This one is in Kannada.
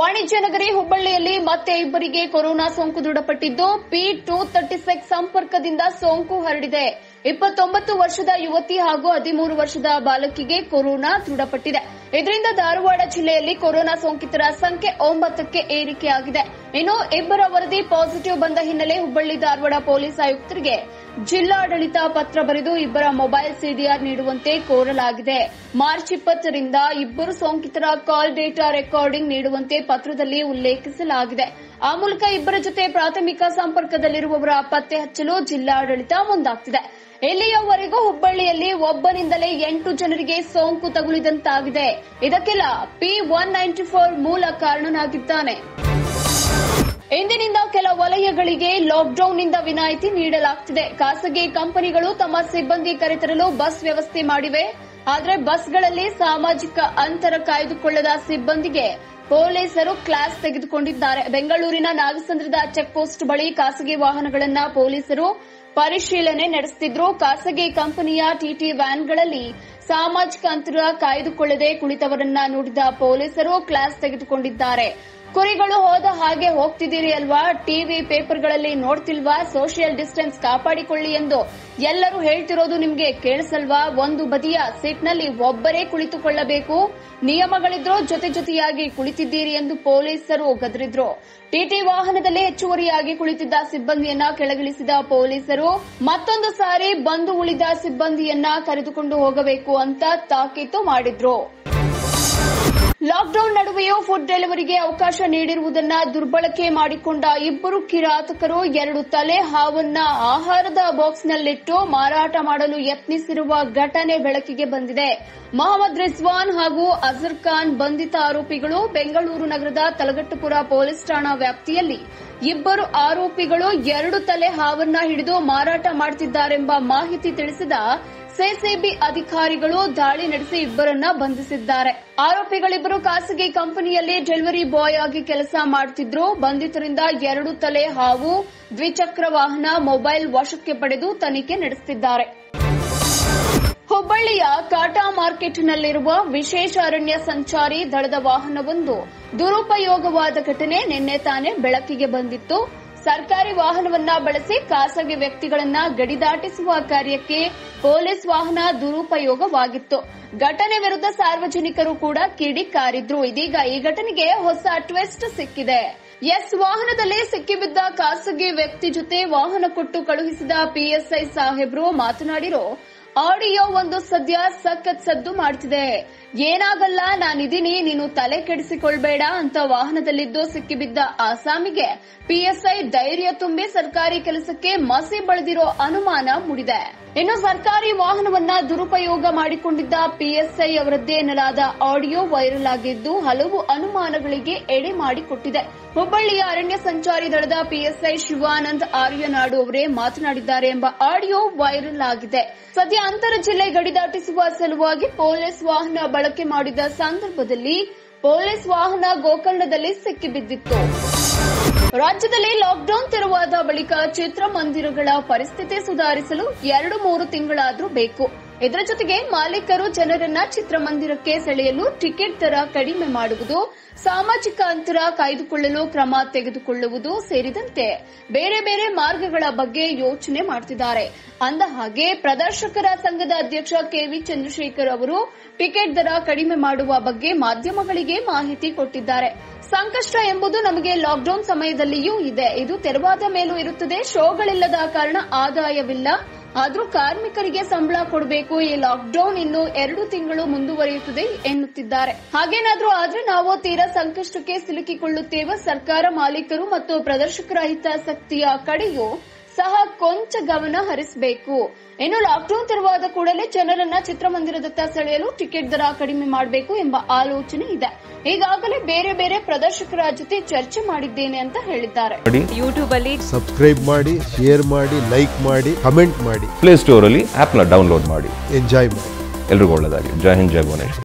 ವಾಣಿಜ್ಯ ನಗರಿ ಹುಬ್ಬಳ್ಳಿಯಲ್ಲಿ ಮತ್ತೆ ಇಬ್ಬರಿಗೆ ಕೊರೋನಾ ಸೋಂಕು ದೃಢಪಟ್ಟಿದ್ದು P236 ಸಂಪರ್ಕದಿಂದ ಸೋಂಕು ಹರಡಿದೆ. 29 ವರ್ಷದ ಯುವತಿ ಹಾಗೂ 13 ವರ್ಷದ ಬಾಲಕಿಗೆ ಕೊರೋನಾ ದೃಢಪಟ್ಟಿದೆ. ಇದರಿಂದ ಧಾರವಾಡ ಜಿಲ್ಲೆಯಲ್ಲಿ ಕೊರೋನಾ ಸೋಂಕಿತರ ಸಂಖ್ಯೆ 9ಕ್ಕೆ ಏರಿಕೆಯಾಗಿದೆ. ಇನ್ನು ಇಬ್ಬರ ವರದಿ ಪಾಸಿಟಿವ್ ಬಂದ ಹಿನ್ನೆಲೆ ಹುಬ್ಬಳ್ಳಿ ಧಾರವಾಡ ಪೊಲೀಸ್ ಆಯುಕ್ತರಿಗೆ ಜಿಲ್ಲಾಡಳಿತ ಪತ್ರ ಬರೆದು ಇಬ್ಬರ ಮೊಬೈಲ್ CDR ನೀಡುವಂತೆ ಕೋರಲಾಗಿದೆ. ಮಾರ್ಚ್ 20ರಿಂದ ಇಬ್ಬರು ಸೋಂಕಿತರ ಕಾಲ್ ಡೇಟಾ ರೆಕಾರ್ಡಿಂಗ್ ನೀಡುವಂತೆ ಪತ್ರದಲ್ಲಿ ಉಲ್ಲೇಖಿಸಲಾಗಿದೆ. ಆ ಮೂಲಕ ಇಬ್ಬರ ಜೊತೆ ಪ್ರಾಥಮಿಕ ಸಂಪರ್ಕದಲ್ಲಿರುವವರ ಪತ್ತೆ ಹಚ್ಚಲು ಜಿಲ್ಲಾಡಳಿತ ಮುಂದಾಗ್ತಿದೆ. ಇಲ್ಲಿಯವರೆಗೂ ಹುಬ್ಬಳ್ಳಿಯಲ್ಲಿ ಒಬ್ಬರಿಂದಲೇ 8 ಜನರಿಗೆ ಸೋಂಕು ತಗುಲಿದಂತಾಗಿದೆ. ಇದಕ್ಕೆಲ್ಲ P194 ಮೂಲ ಕಾರಣನಾಗಿದ್ದಾನೆ. ಇಂದಿನಿಂದ ಕೆಲ ವಲಯಗಳಿಗೆ ಲಾಕ್ಡೌನ್ನಿಂದ ವಿನಾಯಿತಿ ನೀಡಲಾಗುತ್ತಿದೆ. ಖಾಸಗಿ ಕಂಪನಿಗಳು ತಮ್ಮ ಸಿಬ್ಬಂದಿ ಕರೆತರಲು ಬಸ್ ವ್ಯವಸ್ಥೆ ಮಾಡಿವೆ. ಆದರೆ ಬಸ್ಗಳಲ್ಲಿ ಸಾಮಾಜಿಕ ಅಂತರ ಕಾಯ್ದುಕೊಳ್ಳದ ಸಿಬ್ಬಂದಿಗೆ ಪೊಲೀಸರು ಕ್ಲಾಸ್ ತೆಗೆದುಕೊಂಡಿದ್ದಾರೆ. ಬೆಂಗಳೂರಿನ ನಾಗಸಂದ್ರದ ಚೆಕ್ಪೋಸ್ಟ್ ಬಳಿ ಖಾಸಗಿ ವಾಹನಗಳನ್ನು ಪೊಲೀಸರು ಪರಿಶೀಲನೆ ನಡೆಸುತ್ತಿದ್ರು. ಖಾಸಗಿ ಕಂಪನಿಯ ಟಿಟಿ ವ್ಯಾನ್ಗಳಲ್ಲಿ ಸಾಮಾಜಿಕ ಅಂತರ ಕಾಯ್ದುಕೊಳ್ಳದೆ ಕುಳಿತವರನ್ನ ನೋಡಿದ ಪೊಲೀಸರು ಕ್ಲಾಸ್ ತೆಗೆದುಕೊಂಡಿದ್ದಾರೆ. ಕುರಿಗಳು ಹೋದ ಹಾಗೆ ಹೋಗ್ತಿದ್ದೀರಿ ಅಲ್ವಾ, ಟಿವಿ ಪೇಪರ್ಗಳಲ್ಲಿ ನೋಡ್ತಿಲ್ವಾ, ಸೋಷಿಯಲ್ ಡಿಸ್ಟೆನ್ಸ್ ಕಾಪಾಡಿಕೊಳ್ಳಿ ಎಂದು ಎಲ್ಲರೂ ಹೇಳ್ತಿರೋದು ನಿಮ್ಗೆ ಕೇಳಿಸಲ್ವಾ? ಒಂದು ಬದಿಯ ಸೀಟ್ನಲ್ಲಿ ಒಬ್ಬರೇ ಕುಳಿತುಕೊಳ್ಳಬೇಕು, ನಿಯಮಗಳಿದ್ರೂ ಜೊತೆ ಜೊತೆಯಾಗಿ ಕುಳಿತಿದ್ದೀರಿ ಎಂದು ಪೊಲೀಸರು ಗದರಿದ್ರು. ಟಿಟಿ ವಾಹನದಲ್ಲಿ ಹೆಚ್ಚುವರಿಯಾಗಿ ಕುಳಿತಿದ್ದ ಸಿಬ್ಬಂದಿಯನ್ನ ಕೆಳಗಿಳಿಸಿದ ಪೊಲೀಸರು ಮತ್ತೊಂದು ಸಾರಿ ಬಂದು ಉಳಿದ ಸಿಬ್ಬಂದಿಯನ್ನ ಕರೆದುಕೊಂಡು ಹೋಗಬೇಕು ಅಂತ ತಾಕೀತು ಮಾಡಿದ್ರು. ಲಾಕ್ಡೌನ್ ನಡುವೆಯೂ ಫುಡ್ ಡೆಲಿವರಿಗೆ ಅವಕಾಶ ನೀಡಿರುವುದನ್ನ ದುರ್ಬಳಕೆ ಮಾಡಿಕೊಂಡ ಇಬ್ಬರು ಕಿರಾತಕರು 2 ತಲೆ ಹಾವನ್ನ ಆಹಾರದ ಬಾಕ್ಸ್ನಲ್ಲಿಟ್ಟು ಮಾರಾಟ ಮಾಡಲು ಯತ್ನಿಸಿರುವ ಘಟನೆ ಬೆಳಕಿಗೆ ಬಂದಿದೆ. ಮೊಹಮ್ಮದ್ ರಿಜ್ವಾನ್ ಹಾಗೂ ಅಜರ್ ಖಾನ್ ಬಂಧಿತ ಆರೋಪಿಗಳು. ಬೆಂಗಳೂರು ನಗರದ ತಲಗಟ್ಟುಪುರ ಪೊಲೀಸ್ ಠಾಣಾ ವ್ಯಾಪ್ತಿಯಲ್ಲಿ ಇಬ್ಬರು ಆರೋಪಿಗಳು 2 ತಲೆ ಹಾವನ್ನ ಹಿಡಿದು ಮಾರಾಟ ಮಾಡುತ್ತಿದ್ದಾರೆಂಬ ಮಾಹಿತಿ ತಿಳಿಸಿದ ಸಿಸಿಬಿ ಅಧಿಕಾರಿಗಳು ದಾಳಿ ನಡೆಸಿ ಇಬ್ಬರನ್ನ ಬಂಧಿಸಿದ್ದಾರೆ. ಆರೋಪಿಗಳಿಬ್ಬರು ಖಾಸಗಿ ಕಂಪನಿಯಲ್ಲಿ ಡೆಲಿವರಿ ಬಾಯ್ ಆಗಿ ಕೆಲಸ ಮಾಡುತ್ತಿದ್ರು. ಬಂಧಿತರಿಂದ 2 ತಲೆ ಹಾವು, ದ್ವಿಚಕ್ರ ವಾಹನ, ಮೊಬೈಲ್ ವಶಕ್ಕೆ ಪಡೆದು ತನಿಖೆ ನಡೆಸುತ್ತಿದ್ದಾರೆ. ಹುಬ್ಬಳ್ಳಿಯ ಕಾಟಾ ಮಾರ್ಕೆಟ್ನಲ್ಲಿರುವ ವಿಶೇಷ ಅರಣ್ಯ ಸಂಚಾರಿ ದಳದ ವಾಹನವೊಂದು ದುರುಪಯೋಗವಾದ ಘಟನೆ ನಿನ್ನೆ ತಾನೇ ಬೆಳಕಿಗೆ ಬಂದಿತ್ತು. ಸರ್ಕಾರಿ ವಾಹನವನ್ನ ಬಳಸಿ ಖಾಸಗಿ ವ್ಯಕ್ತಿಗಳನ್ನ ಗಡಿದಾಟಿಸುವ ಕಾರ್ಯಕ್ಕೆ ಪೊಲೀಸ್ ವಾಹನ ದುರುಪಯೋಗವಾಗಿತ್ತು. ಘಟನೆ ವಿರುದ್ಧ ಸಾರ್ವಜನಿಕರು ಕೂಡ ಕಿಡಿಕಾರಿದ್ರು. ಇದೀಗ ಈ ಘಟನೆಗೆ ಹೊಸ ಟ್ವಿಸ್ಟ್ ಸಿಕ್ಕಿದೆ. ವಾಹನದಲ್ಲಿ ಸಿಕ್ಕಿಬಿದ್ದ ಖಾಸಗಿ ವ್ಯಕ್ತಿ ಜೊತೆ ವಾಹನ ಕೊಟ್ಟು ಕಳುಹಿಸಿದ PSI ಸಾಹೇಬ್ರು ಮಾತನಾಡಿರೋ ಆಡಿಯೋ ಒಂದು ಸದ್ಯ ಸಖತ್ ಸದ್ದು ಮಾಡ್ತಿದೆ. ಏನಾಗಲ್ಲ, ನಾನಿದ್ದೀನಿ, ನೀನು ತಲೆ ಕೆಡಿಸಿಕೊಳ್ಬೇಡ ಅಂತ ವಾಹನದಲ್ಲಿದ್ದು ಸಿಕ್ಕಿಬಿದ್ದ ಆಸಾಮಿಗೆ PSI ಧೈರ್ಯ ತುಂಬಿ ಸರ್ಕಾರಿ ಕೆಲಸಕ್ಕೆ ಮಸಿ ಬಳಿದಿರೋ ಅನುಮಾನ ಮೂಡಿದೆ. ಇನ್ನು ಸರ್ಕಾರಿ ವಾಹನವನ್ನ ದುರುಪಯೋಗ ಮಾಡಿಕೊಂಡಿದ್ದ PSI ಅವರದ್ದೇ ಎನ್ನಲಾದ ಆಡಿಯೋ ವೈರಲ್ ಆಗಿದ್ದು ಹಲವು ಅನುಮಾನಗಳಿಗೆ ಎಡೆ ಮಾಡಿಕೊಟ್ಟಿದೆ. ಹುಬ್ಬಳ್ಳಿಯ ಅರಣ್ಯ ಸಂಚಾರಿ ದಳದ PSI ಶಿವಾನಂದ್ ಆರ್ಯನಾಡು ಅವರೇ ಮಾತನಾಡಿದ್ದಾರೆ ಎಂಬ ಆಡಿಯೋ ವೈರಲ್ ಆಗಿದೆ. ಸದ್ಯ ಅಂತರ ಜಿಲ್ಲೆ ಗಡಿದಾಟಿಸುವ ಸಲುವಾಗಿ ಪೊಲೀಸ್ ವಾಹನ ಬಳಕೆ ಮಾಡಿದ ಸಂದರ್ಭದಲ್ಲಿ ಪೊಲೀಸ್ ವಾಹನ ಗೋಕರ್ಣದಲ್ಲಿ ಸಿಕ್ಕಿಬಿದ್ದಿತ್ತು. ರಾಜ್ಯದಲ್ಲಿ ಲಾಕ್ಡೌನ್ ತೆರವಾದ ಬಳಿಕ ಚಿತ್ರಮಂದಿರಗಳ ಪರಿಸ್ಥಿತಿ ಸುಧಾರಿಸಲು 2-3 ತಿಂಗಳಾದರೂ ಬೇಕು. ಇದರ ಜೊತೆಗೆ ಮಾಲೀಕರು ಜನರನ್ನ ಚಿತ್ರಮಂದಿರಕ್ಕೆ ಸೆಳೆಯಲು ಟಿಕೆಟ್ ದರ ಕಡಿಮೆ ಮಾಡುವುದು, ಸಾಮಾಜಿಕ ಅಂತರ ಕಾಯ್ದುಕೊಳ್ಳಲು ಕ್ರಮ ತೆಗೆದುಕೊಳ್ಳುವುದು ಸೇರಿದಂತೆ ಬೇರೆ ಬೇರೆ ಮಾರ್ಗಗಳ ಬಗ್ಗೆ ಯೋಚನೆ ಮಾಡುತ್ತಿದ್ದಾರೆ. ಅಂದ ಹಾಗೆ ಪ್ರದರ್ಶಕರ ಸಂಘದ ಅಧ್ಯಕ್ಷ KV ಚಂದ್ರಶೇಖರ್ ಅವರು ಟಿಕೆಟ್ ದರ ಕಡಿಮೆ ಮಾಡುವ ಬಗ್ಗೆ ಮಾಧ್ಯಮಗಳಿಗೆ ಮಾಹಿತಿ ಕೊಟ್ಟಿದ್ದಾರೆ. ಸಂಕಷ್ಟ ಎಂಬುದು ನಮಗೆ ಲಾಕ್ಡೌನ್ ಸಮಯದಲ್ಲಿಯೂ ಇದೆ. ಇದು ತೆರವಾದ ಮೇಲೂ ಇರುತ್ತದೆ. ಶೋಗಳಿಲ್ಲದ ಕಾರಣ ಆದಾಯವಿಲ್ಲ. ಆದರೂ ಕಾರ್ಮಿಕರಿಗೆ ಸಂಬಳ ಕೊಡಬೇಕು. ಈ ಲಾಕ್ಡೌನ್ ಇನ್ನು 2 ತಿಂಗಳು ಮುಂದುವರಿಯುತ್ತದೆ ಎನ್ನುತ್ತಿದ್ದಾರೆ. ಹಾಗೇನಾದ್ರೂ ಆದ್ರೆ ನಾವು ತೀರಾ ಸಂಕಷ್ಟಕ್ಕೆ ಸಿಲುಕಿಕೊಳ್ಳುತ್ತೇವೆ. ಸರ್ಕಾರ, ಮಾಲೀಕರು ಮತ್ತು ಪ್ರದರ್ಶಕರ ಹಿತಾಸಕ್ತಿಯ ಕಡೆಯೂ ಸಹ ಕೊಂಚ ಗಮನ ಹರಿಸಬೇಕು. ಇನ್ನು ಲಾಕ್ಡೌನ್ ತೆರವಾದ ಕೂಡಲೇ ಜನರನ್ನ ಚಿತ್ರಮಂದಿರದತ್ತ ಸೆಳೆಯಲು ಟಿಕೆಟ್ ದರ ಕಡಿಮೆ ಮಾಡಬೇಕು ಎಂಬ ಆಲೋಚನೆ ಇದೆ. ಈಗಾಗಲೇ ಬೇರೆ ಬೇರೆ ಪ್ರದರ್ಶಕರ ಜೊತೆ ಚರ್ಚೆ ಮಾಡಿದ್ದೇನೆ ಅಂತ ಹೇಳಿದ್ದಾರೆ. ಯೂಟ್ಯೂಬ್ ಅಲ್ಲಿ ಸಬ್ಸ್ಕ್ರೈಬ್ ಮಾಡಿ, ಶೇರ್ ಮಾಡಿ, ಲೈಕ್ ಮಾಡಿ, ಕಮೆಂಟ್ ಮಾಡಿ, ಪ್ಲೇ ಸ್ಟೋರ್ ಅಲ್ಲಿ ಆಪ್ ನ ಡೌನ್ಲೋಡ್ ಮಾಡಿ, ಎಂಜಾಯ್ ಮಾಡಿ. ಎಲ್ರಿಗೂ ಒಳ್ಳೆಯದಾಗಲಿ. ಜೈ ಹಿಂದ್, ಜೈ ಭುವನೇಶ್ವರ್.